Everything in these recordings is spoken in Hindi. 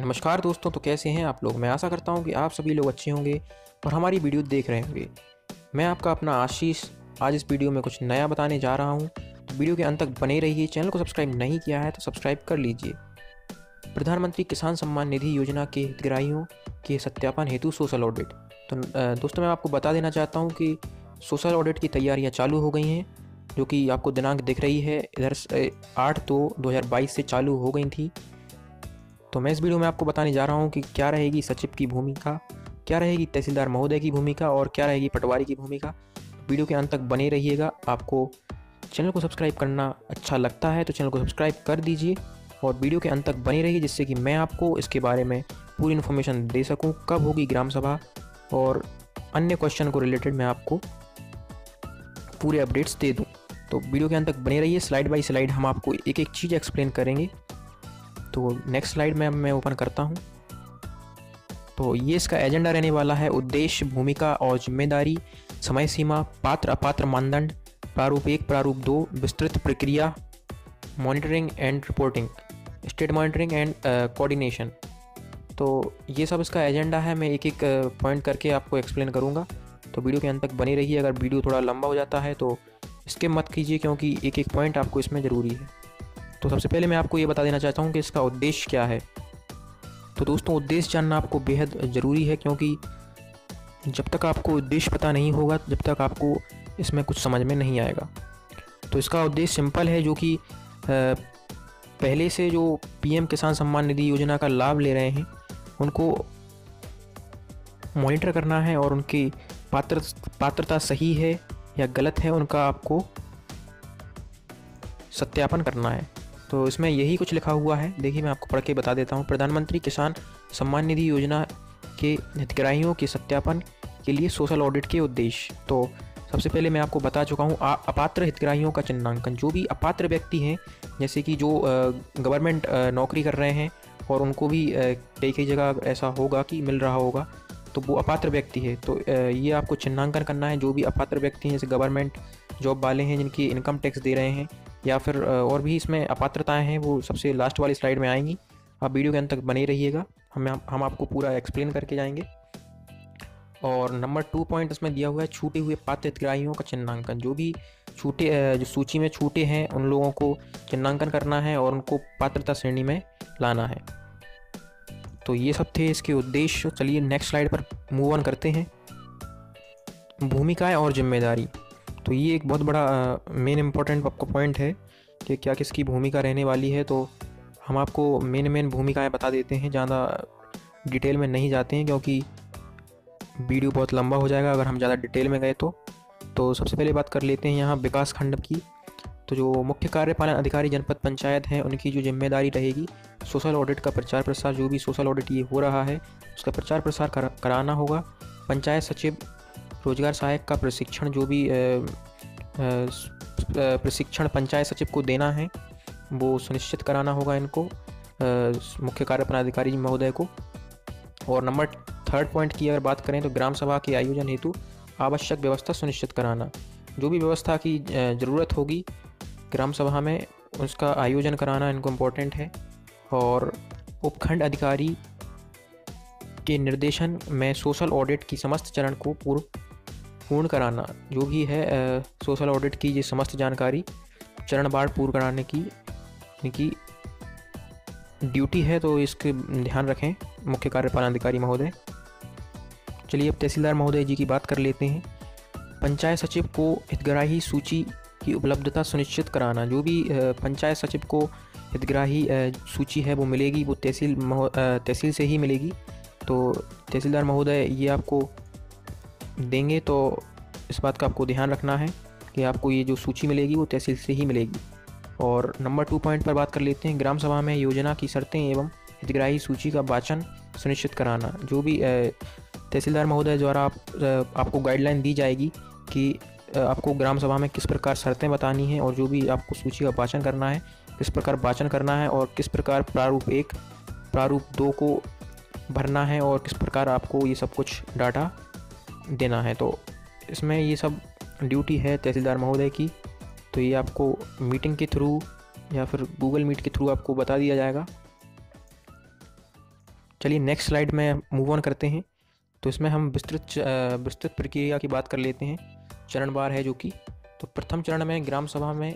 नमस्कार दोस्तों, तो कैसे हैं आप लोग। मैं आशा करता हूं कि आप सभी लोग अच्छे होंगे और हमारी वीडियो देख रहे होंगे। मैं आपका अपना आशीष आज इस वीडियो में कुछ नया बताने जा रहा हूं, तो वीडियो के अंत तक बने रहिए। चैनल को सब्सक्राइब नहीं किया है तो सब्सक्राइब कर लीजिए। प्रधानमंत्री किसान सम्मान निधि योजना के हितग्राहियों के सत्यापन हेतु सोशल ऑडिट। तो दोस्तों मैं आपको बता देना चाहता हूँ कि सोशल ऑडिट की तैयारियाँ चालू हो गई हैं, जो कि आपको दिनांक दिख रही है इधर 8/2/2022 से चालू हो गई थी। तो मैं इस वीडियो में आपको बताने जा रहा हूं कि क्या रहेगी सचिव की भूमिका, क्या रहेगी तहसीलदार महोदय की भूमिका और क्या रहेगी पटवारी की भूमिका। वीडियो के अंत तक बने रहिएगा। आपको चैनल को सब्सक्राइब करना अच्छा लगता है तो चैनल को सब्सक्राइब कर दीजिए और वीडियो के अंत तक बने रहिए, जिससे कि मैं आपको इसके बारे में पूरी इन्फॉर्मेशन दे सकूँ। कब होगी ग्राम सभा और अन्य क्वेश्चन को रिलेटेड मैं आपको पूरे अपडेट्स दे दूँ। तो वीडियो के अंत तक बने रहिए। स्लाइड बाय स्लाइड हम आपको एक एक चीज़ एक्सप्लेन करेंगे। तो नेक्स्ट स्लाइड में मैं ओपन करता हूं। तो ये इसका एजेंडा रहने वाला है। उद्देश्य, भूमिका और जिम्मेदारी, समय सीमा, पात्र अपात्र मानदंड, प्रारूप 1 प्रारूप 2, विस्तृत प्रक्रिया, monitoring and reporting, state monitoring and coordination. तो ये सब इसका एजेंडा है। मैं एक एक पॉइंट करके आपको एक्सप्लेन करूँगा, तो वीडियो के अंत तक बने रहिए। अगर वीडियो थोड़ा लंबा हो जाता है तो इसके मत कीजिए, क्योंकि एक एक पॉइंट आपको इसमें ज़रूरी है। तो सबसे पहले मैं आपको ये बता देना चाहता हूँ कि इसका उद्देश्य क्या है। तो दोस्तों उद्देश्य जानना आपको बेहद ज़रूरी है, क्योंकि जब तक आपको उद्देश्य पता नहीं होगा जब तक आपको इसमें कुछ समझ में नहीं आएगा। तो इसका उद्देश्य सिंपल है, जो कि पहले से जो पीएम किसान सम्मान निधि योजना का लाभ ले रहे हैं उनको मॉनिटर करना है और उनकी पात्रता सही है या गलत है उनका आपको सत्यापन करना है। तो इसमें यही कुछ लिखा हुआ है, देखिए मैं आपको पढ़ के बता देता हूँ। प्रधानमंत्री किसान सम्मान निधि योजना के हितग्राहियों के सत्यापन के लिए सोशल ऑडिट के उद्देश्य। तो सबसे पहले मैं आपको बता चुका हूँ अपात्र हितग्राहियों का चिन्हांकन। जो भी अपात्र व्यक्ति हैं, जैसे कि जो गवर्नमेंट नौकरी कर रहे हैं और उनको भी कई जगह ऐसा होगा कि मिल रहा होगा, तो वो अपात्र व्यक्ति है। तो ये आपको चिन्हांकन करना है। जो भी अपात्र व्यक्ति हैं, जैसे गवर्नमेंट जॉब वाले हैं जिनकी इनकम टैक्स दे रहे हैं, या फिर और भी इसमें अपात्रताएं हैं, वो सबसे लास्ट वाली स्लाइड में आएंगी। आप वीडियो के अंत तक बने रहिएगा, हम आपको पूरा एक्सप्लेन करके जाएंगे। और नंबर 2 पॉइंट इसमें दिया हुआ है छूटे हुए पात्र हितग्राहियों का चिन्हांकन। जो भी छूटे जो सूची में छूटे हैं उन लोगों को चिन्हांकन करना है और उनको पात्रता श्रेणी में लाना है। तो ये सब थे इसके उद्देश्य। चलिए नेक्स्ट स्लाइड पर मूव ऑन करते हैं। भूमिकाएँ और जिम्मेदारी, तो ये एक बहुत बड़ा मेन इम्पॉर्टेंट आपका पॉइंट है कि क्या किसकी भूमिका रहने वाली है। तो हम आपको मेन भूमिकाएं बता देते हैं, ज़्यादा डिटेल में नहीं जाते हैं क्योंकि वीडियो बहुत लंबा हो जाएगा अगर हम ज़्यादा डिटेल में गए तो। सबसे पहले बात कर लेते हैं यहाँ विकास खंड की। तो जो मुख्य कार्यपालन अधिकारी जनपद पंचायत हैं उनकी जो जिम्मेदारी रहेगी सोशल ऑडिट का प्रचार प्रसार, जो भी सोशल ऑडिट ये हो रहा है उसका प्रचार प्रसार कराना होगा। पंचायत सचिव रोजगार सहायक का प्रशिक्षण, जो भी प्रशिक्षण पंचायत सचिव को देना है वो सुनिश्चित कराना होगा इनको, मुख्य कार्यपालन अधिकारी महोदय को। और नंबर 3 पॉइंट की अगर बात करें तो ग्राम सभा के आयोजन हेतु आवश्यक व्यवस्था सुनिश्चित कराना। जो भी व्यवस्था की ज़रूरत होगी ग्राम सभा में उसका आयोजन कराना इनको इम्पोर्टेंट है। और उपखंड अधिकारी के निर्देशन में सोशल ऑडिट की समस्त चरण को पूर्ण कराना। जो भी है सोशल ऑडिट की ये समस्त जानकारी चरणवार पूर्ण कराने की इनकी ड्यूटी है, तो इसके ध्यान रखें मुख्य कार्यपालन अधिकारी महोदय। चलिए अब तहसीलदार महोदय जी की बात कर लेते हैं। पंचायत सचिव को हितग्राही सूची की उपलब्धता सुनिश्चित कराना। जो भी पंचायत सचिव को हितग्राही सूची है वो मिलेगी, वो तहसील से ही मिलेगी। तो तहसीलदार महोदय ये आपको देंगे, तो इस बात का आपको ध्यान रखना है कि आपको ये जो सूची मिलेगी वो तहसील से ही मिलेगी। और नंबर 2 पॉइंट पर बात कर लेते हैं ग्राम सभा में योजना की शर्तें एवं हितग्राही सूची का वाचन सुनिश्चित कराना। जो भी तहसीलदार महोदय द्वारा आपको गाइडलाइन दी जाएगी कि आपको ग्राम सभा में किस प्रकार शर्तें बतानी हैं और जो भी आपको सूची का वाचन करना है किस प्रकार वाचन करना है और किस प्रकार प्रारूप 1 प्रारूप 2 को भरना है और किस प्रकार आपको ये सब कुछ डाटा देना है। तो इसमें ये सब ड्यूटी है तहसीलदार महोदय की। तो ये आपको मीटिंग के थ्रू या फिर गूगल मीट के थ्रू आपको बता दिया जाएगा। चलिए नेक्स्ट स्लाइड में मूव ऑन करते हैं। तो इसमें हम विस्तृत प्रक्रिया की बात कर लेते हैं, चरणवार है जो कि। तो प्रथम चरण में ग्राम सभा में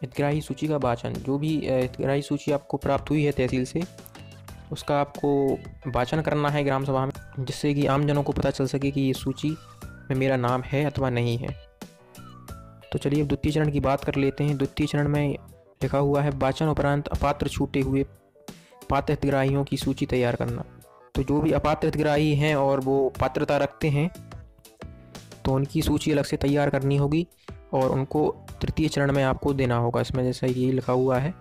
हितग्राही सूची का वाचन, जो भी हितग्राही सूची आपको प्राप्त हुई है तहसील से, उसका आपको वाचन करना है ग्राम सभा में, जिससे कि आमजनों को पता चल सके कि ये सूची में मेरा नाम है अथवा नहीं है। तो चलिए अब द्वितीय चरण की बात कर लेते हैं। द्वितीय चरण में लिखा हुआ है वाचन उपरांत अपात्र छूटे हुए पात्र हितग्राहियों की सूची तैयार करना। तो जो भी अपात्र हितग्राही हैं और वो पात्रता रखते हैं, तो उनकी सूची अलग से तैयार करनी होगी और उनको तृतीय चरण में आपको देना होगा। इसमें जैसा ये लिखा हुआ है,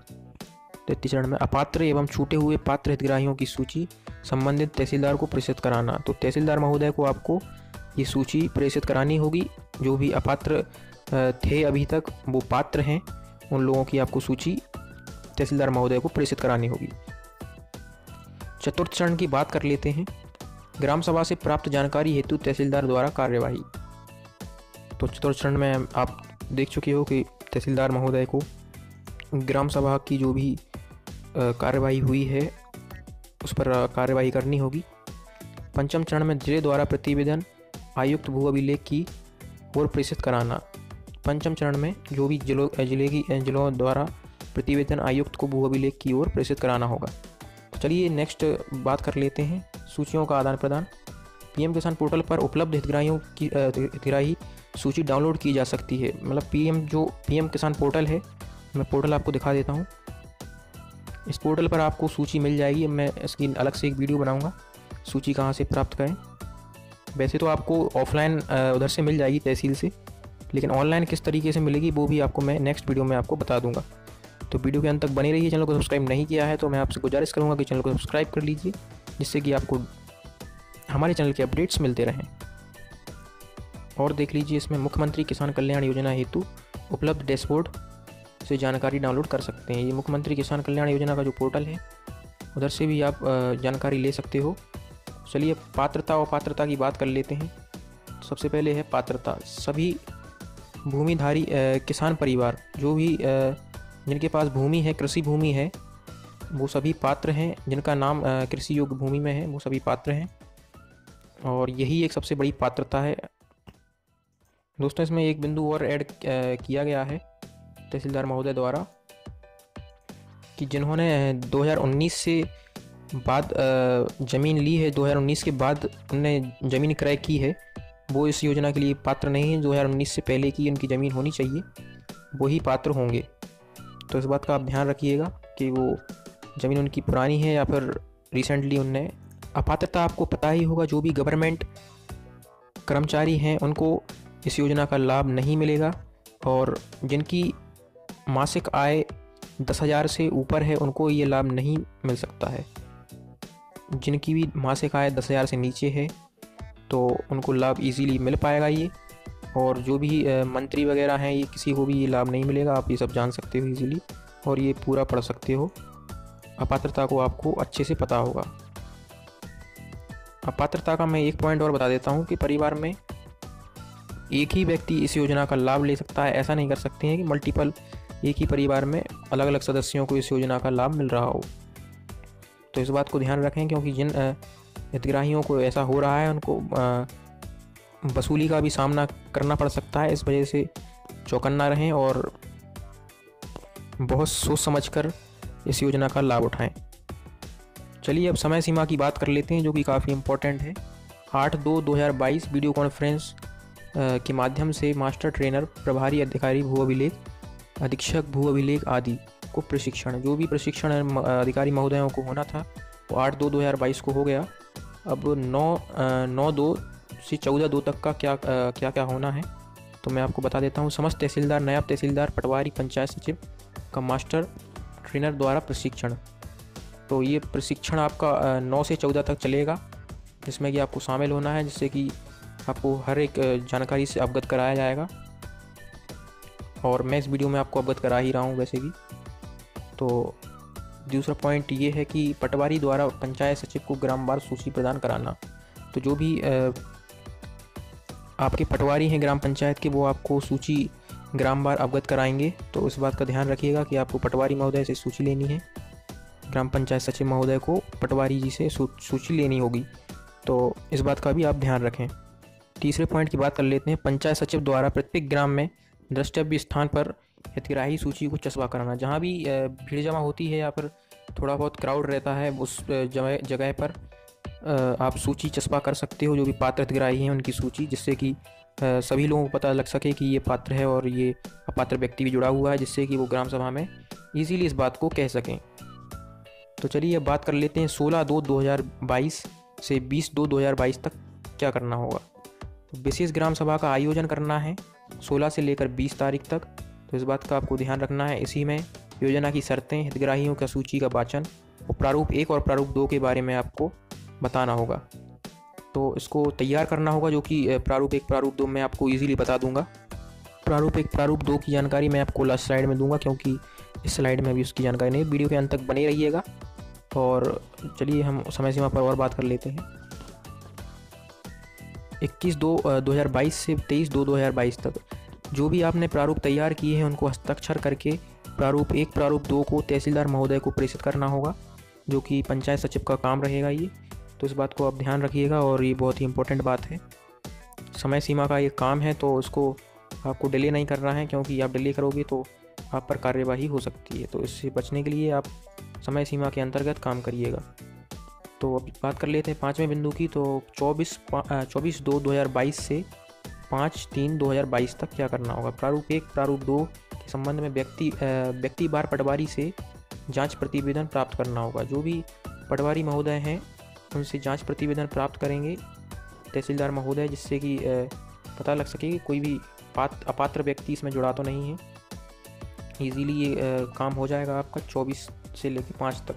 तृतीय चरण में अपात्र एवं छूटे हुए पात्र हितग्राहियों की सूची संबंधित तहसीलदार को प्रेषित कराना। तो तहसीलदार महोदय को आपको ये सूची प्रेषित करानी होगी। जो भी अपात्र थे अभी तक, वो पात्र हैं, उन लोगों की आपको सूची तहसीलदार महोदय को प्रेषित करानी होगी। चतुर्थ चरण की बात कर लेते हैं, ग्राम सभा से प्राप्त जानकारी हेतु तहसीलदार द्वारा कार्यवाही। तो चतुर्थ चरण में आप देख चुके हो कि तहसीलदार महोदय को ग्राम सभा की जो भी कार्यवाही हुई है उस पर कार्यवाही करनी होगी। पंचम चरण में जिले द्वारा प्रतिवेदन आयुक्त भू अभिलेख की ओर प्रेषित कराना। पंचम चरण में जो भी जिलों द्वारा प्रतिवेदन आयुक्त को भू अभिलेख की ओर प्रेषित कराना होगा। तो चलिए नेक्स्ट बात कर लेते हैं, सूचियों का आदान प्रदान। पीएम किसान पोर्टल पर उपलब्ध हितग्राही सूची डाउनलोड की जा सकती है। मतलब पीएम किसान पोर्टल है, मैं पोर्टल आपको दिखा देता हूँ। इस पोर्टल पर आपको सूची मिल जाएगी। मैं इसकी अलग से एक वीडियो बनाऊँगा, सूची कहाँ से प्राप्त करें। वैसे तो आपको ऑफलाइन उधर से मिल जाएगी तहसील से, लेकिन ऑनलाइन किस तरीके से मिलेगी वो भी आपको मैं नेक्स्ट वीडियो में आपको बता दूंगा। तो वीडियो के अंत तक बने रहिए। चैनल को सब्सक्राइब नहीं किया है तो मैं आपसे गुजारिश करूंगा कि चैनल को सब्सक्राइब कर लीजिए, जिससे कि आपको हमारे चैनल के अपडेट्स मिलते रहें। और देख लीजिए, इसमें मुख्यमंत्री किसान कल्याण योजना हेतु उपलब्ध डैशबोर्ड से जानकारी डाउनलोड कर सकते हैं। ये मुख्यमंत्री किसान कल्याण योजना का जो पोर्टल है, उधर से भी आप जानकारी ले सकते हो। चलिए पात्रता और अपात्रता की बात कर लेते हैं। सबसे पहले है पात्रता। सभी भूमिधारी किसान परिवार जो भी जिनके पास भूमि है, कृषि भूमि है, वो सभी पात्र हैं। जिनका नाम कृषि योग्य भूमि में है, वो सभी पात्र हैं, और यही एक सबसे बड़ी पात्रता है। दोस्तों, इसमें एक बिंदु और ऐड किया गया है तहसीलदार महोदय द्वारा कि जिन्होंने 2019 से बाद ज़मीन ली है, 2019 के बाद उन्होंने ज़मीन क्रय की है, वो इस योजना के लिए पात्र नहीं है। 2019 से पहले की उनकी ज़मीन होनी चाहिए, वो ही पात्र होंगे। तो इस बात का आप ध्यान रखिएगा कि वो ज़मीन उनकी पुरानी है या फिर रिसेंटली उनने। अपात्रता आपको पता ही होगा, जो भी गवर्नमेंट कर्मचारी हैं उनको इस योजना का लाभ नहीं मिलेगा, और जिनकी मासिक आय 10,000 से ऊपर है उनको ये लाभ नहीं मिल सकता है। जिनकी भी मासिक आय 10,000 से नीचे है तो उनको लाभ इजीली मिल पाएगा ये। और जो भी मंत्री वगैरह हैं, ये किसी को भी ये लाभ नहीं मिलेगा। आप ये सब जान सकते हो इजीली, और ये पूरा पढ़ सकते हो। अपात्रता को आपको अच्छे से पता होगा। अपात्रता का मैं एक पॉइंट और बता देता हूँ कि परिवार में एक ही व्यक्ति इस योजना का लाभ ले सकता है। ऐसा नहीं कर सकते हैं कि मल्टीपल, एक ही परिवार में अलग अलग सदस्यों को इस योजना का लाभ मिल रहा हो। तो इस बात को ध्यान रखें, क्योंकि जिन हितग्राहियों को ऐसा हो रहा है उनको वसूली का भी सामना करना पड़ सकता है। इस वजह से चौकन्ना रहें और बहुत सोच समझकर इस योजना का लाभ उठाएं। चलिए अब समय सीमा की बात कर लेते हैं, जो कि काफ़ी इम्पोर्टेंट है। 8/2/2022 वीडियो कॉन्फ्रेंस के माध्यम से मास्टर ट्रेनर, प्रभारी अधिकारी भू अभिलेख, अधीक्षक भू अभिलेख आदि को प्रशिक्षण, जो भी प्रशिक्षण अधिकारी महोदयों को होना था वो 8/2/2022 को हो गया। अब 9/2 से 14/2 तक का क्या होना है तो मैं आपको बता देता हूँ। समस्त तहसीलदार, नायब तहसीलदार, पटवारी, पंचायत सचिव का मास्टर ट्रेनर द्वारा प्रशिक्षण। तो ये प्रशिक्षण आपका 9 से 14 तक चलेगा, जिसमें कि आपको शामिल होना है, जिससे कि आपको हर एक जानकारी से अवगत कराया जाएगा। और मैं इस वीडियो में आपको अवगत करा ही रहा हूँ वैसे भी। तो दूसरा पॉइंट ये है कि पटवारी द्वारा पंचायत सचिव को ग्रामवार सूची प्रदान कराना। तो जो भी आपके पटवारी हैं ग्राम पंचायत के, वो आपको सूची ग्रामवार अवगत कराएंगे। तो इस बात का ध्यान रखिएगा कि आपको पटवारी महोदय से सूची लेनी है। ग्राम पंचायत सचिव महोदय को पटवारी जी से सूची लेनी होगी, तो इस बात का भी आप ध्यान रखें। तीसरे पॉइंट की बात कर लेते हैं, पंचायत सचिव द्वारा प्रत्येक ग्राम में द्रष्टव्य स्थान पर हितग्राही सूची को चस्पा कराना। जहाँ भी भीड़ जमा होती है या फिर थोड़ा बहुत क्राउड रहता है, उस जगह पर आप सूची चस्पा कर सकते हो, जो भी पात्र हितग्राही हैं उनकी सूची, जिससे कि सभी लोगों को पता लग सके कि ये पात्र है और ये अपात्र व्यक्ति भी जुड़ा हुआ है, जिससे कि वो ग्राम सभा में ईजीली इस बात को कह सकें। तो चलिए अब बात कर लेते हैं 16/2/2022 से 20/2/2022 तक क्या करना होगा। तो विशेष ग्राम सभा का आयोजन करना है 16 से लेकर 20 तारीख तक, तो इस बात का आपको ध्यान रखना है। इसी में योजना की शर्तें, हितग्राहियों का सूची का वाचन और प्रारूप 1 और प्रारूप 2 के बारे में आपको बताना होगा, तो इसको तैयार करना होगा, जो कि प्रारूप 1 प्रारूप 2 मैं आपको ईजिली बता दूंगा। प्रारूप 1 प्रारूप 2 की जानकारी मैं आपको लास्ट स्लाइड में दूंगा, क्योंकि इस स्लाइड में अभी उसकी जानकारी नहीं। वीडियो के अंत तक बने रहिएगा। और चलिए हम समय सीमा पर और बात कर लेते हैं। 21/2/2022 से 23/2/2022 तक जो भी आपने प्रारूप तैयार किए हैं उनको हस्ताक्षर करके प्रारूप 1 प्रारूप 2 को तहसीलदार महोदय को प्रेषित करना होगा, जो कि पंचायत सचिव का काम रहेगा ये, तो इस बात को आप ध्यान रखिएगा। और ये बहुत ही इम्पोर्टेंट बात है, समय सीमा का ये काम है, तो उसको आपको डिले नहीं करना है, क्योंकि आप डिले करोगे तो आप पर कार्यवाही हो सकती है। तो इससे बचने के लिए आप समय सीमा के अंतर्गत काम करिएगा। तो अब बात कर लेते हैं 5वें बिंदु की। तो 24/2/2022 से 5/3/2022 तक क्या करना होगा। प्रारूप 1 प्रारूप 2 के संबंध में व्यक्ति बार पटवारी से जांच प्रतिवेदन प्राप्त करना होगा। जो भी पटवारी महोदय हैं उनसे जांच प्रतिवेदन प्राप्त करेंगे तहसीलदार महोदय, जिससे कि पता लग सके कि कोई भी अपात्र व्यक्ति इसमें जुड़ा तो नहीं है। ईज़िली ये काम हो जाएगा आपका 24 से लेकर 5 तक।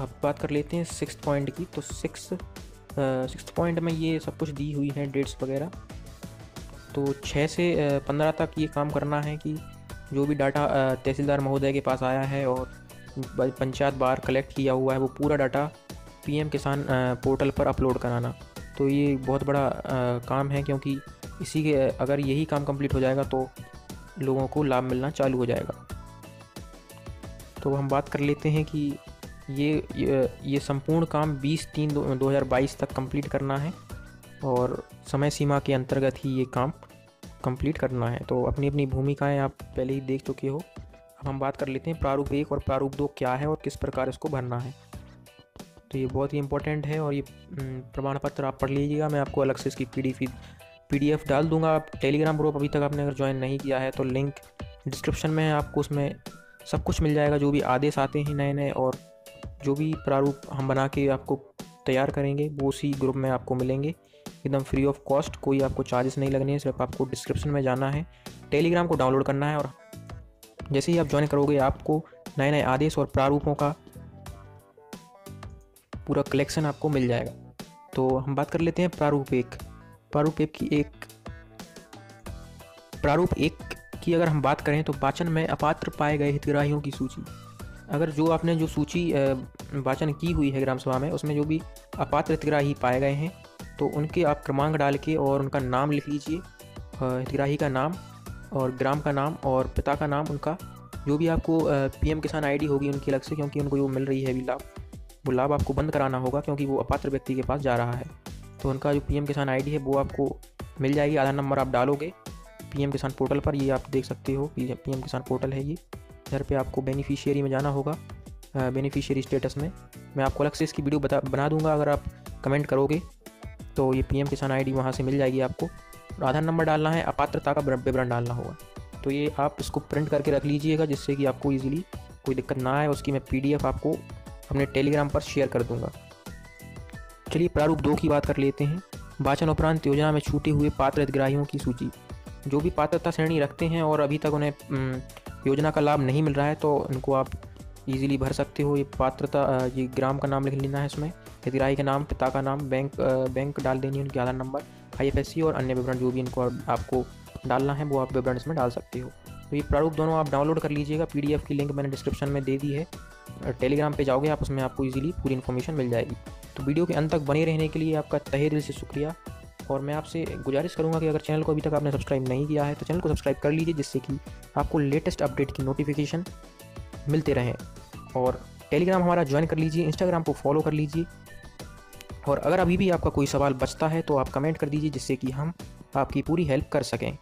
अब बात कर लेते हैं 6th पॉइंट की। तो 6th पॉइंट में ये सब कुछ दी हुई है, डेट्स वगैरह। तो 6 से 15 तक ये काम करना है कि जो भी डाटा तहसीलदार महोदय के पास आया है और पंचायत बार कलेक्ट किया हुआ है, वो पूरा डाटा पीएम किसान पोर्टल पर अपलोड कराना। तो ये बहुत बड़ा काम है, क्योंकि इसी के अगर यही काम कंप्लीट हो जाएगा तो लोगों को लाभ मिलना चालू हो जाएगा। तो हम बात कर लेते हैं कि ये संपूर्ण काम 20/3/2022 तक कंप्लीट करना है और समय सीमा के अंतर्गत ही ये काम कंप्लीट करना है। तो अपनी अपनी भूमिकाएं आप पहले ही देख चुके हो। अब हम बात कर लेते हैं प्रारूप 1 और प्रारूप 2 क्या है और किस प्रकार इसको भरना है। तो ये बहुत ही इंपॉर्टेंट है और ये प्रमाण पत्र आप पढ़ लीजिएगा। मैं आपको अलग से इसकी PDF डाल दूंगा। आप टेलीग्राम ग्रुप अभी तक आपने अगर ज्वाइन नहीं किया है तो लिंक डिस्क्रिप्शन में है, आपको उसमें सब कुछ मिल जाएगा, जो भी आदेश आते हैं नए नए और जो भी प्रारूप हम बना के आपको तैयार करेंगे वो उसी ग्रुप में आपको मिलेंगे, एकदम फ्री ऑफ कॉस्ट। कोई आपको चार्जेस नहीं लगने हैं, सिर्फ आपको डिस्क्रिप्शन में जाना है, टेलीग्राम को डाउनलोड करना है और जैसे ही आप ज्वाइन करोगे आपको नए नए आदेश और प्रारूपों का पूरा कलेक्शन आपको मिल जाएगा। तो हम बात कर लेते हैं प्रारूप 1 की अगर हम बात करें तो वाचन में अपात्र पाए गए हितग्राहियों की सूची। अगर जो आपने जो सूची वाचन की हुई है ग्राम सभा में, उसमें जो भी अपात्र हितग्राही पाए गए हैं तो उनके आप क्रमांक डाल के और उनका नाम लिख लीजिए, हितग्राही का नाम और ग्राम का नाम और पिता का नाम उनका, जो भी आपको PM किसान ID होगी उनकी अलग से, क्योंकि उनको जो मिल रही है अभी लाभ, वो लाभ आपको बंद कराना होगा, क्योंकि वो अपात्र व्यक्ति के पास जा रहा है। तो उनका जो PM किसान ID है वो आपको मिल जाएगी। आधार नंबर आप डालोगे PM किसान पोर्टल पर, ये आप देख सकते हो कि PM किसान पोर्टल है ये। इधर पे आपको बेनिफिशियरी में जाना होगा, बेनिफिशियरी स्टेटस में। मैं आपको अलग से इसकी वीडियो बना दूंगा, अगर आप कमेंट करोगे तो ये PM किसान ID वहाँ से मिल जाएगी आपको। आधार नंबर डालना है, अपात्रता का विवरण डालना होगा। तो ये आप इसको प्रिंट करके रख लीजिएगा, जिससे कि आपको ईजिली कोई दिक्कत ना आए। उसकी मैं PDF आपको अपने टेलीग्राम पर शेयर कर दूँगा। चलिए प्रारूप 2 की बात कर लेते हैं। वाचन उपरांत योजना में छूटे हुए पात्र हितग्राहियों की सूची। जो भी पात्रता श्रेणी रखते हैं और अभी तक उन्हें योजना का लाभ नहीं मिल रहा है तो उनको आप इजीली भर सकते हो। ये पात्रता, ये ग्राम का नाम लिख लेना है इसमें, हितग्राही का नाम, पिता का नाम, बैंक डाल देनी है, उनके आधार नंबर, IFSC और अन्य विवरण जो भी इनको आपको डालना है वो आप विवरण इसमें डाल सकते हो। तो ये प्रारूप दोनों आप डाउनलोड कर लीजिएगा। PDF की लिंक मैंने डिस्क्रिप्शन में दे दी है। टेलीग्राम पे जाओगे आप, उसमें आपको इजीली पूरी इन्फॉर्मेशन मिल जाएगी। तो वीडियो के अंत तक बने रहने के लिए आपका तहे दिल से शुक्रिया। और मैं आपसे गुजारिश करूंगा कि अगर चैनल को अभी तक आपने सब्सक्राइब नहीं किया है तो चैनल को सब्सक्राइब कर लीजिए, जिससे कि आपको लेटेस्ट अपडेट की नोटिफिकेशन मिलते रहें। और टेलीग्राम हमारा ज्वाइन कर लीजिए, इंस्टाग्राम को फॉलो कर लीजिए, और अगर अभी भी आपका कोई सवाल बचता है तो आप कमेंट कर दीजिए, जिससे कि हम आपकी पूरी हेल्प कर सकें।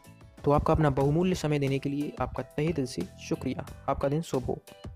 तो आपका अपना बहुमूल्य समय देने के लिए आपका तहे दिल से शुक्रिया। आपका दिन शुभ हो।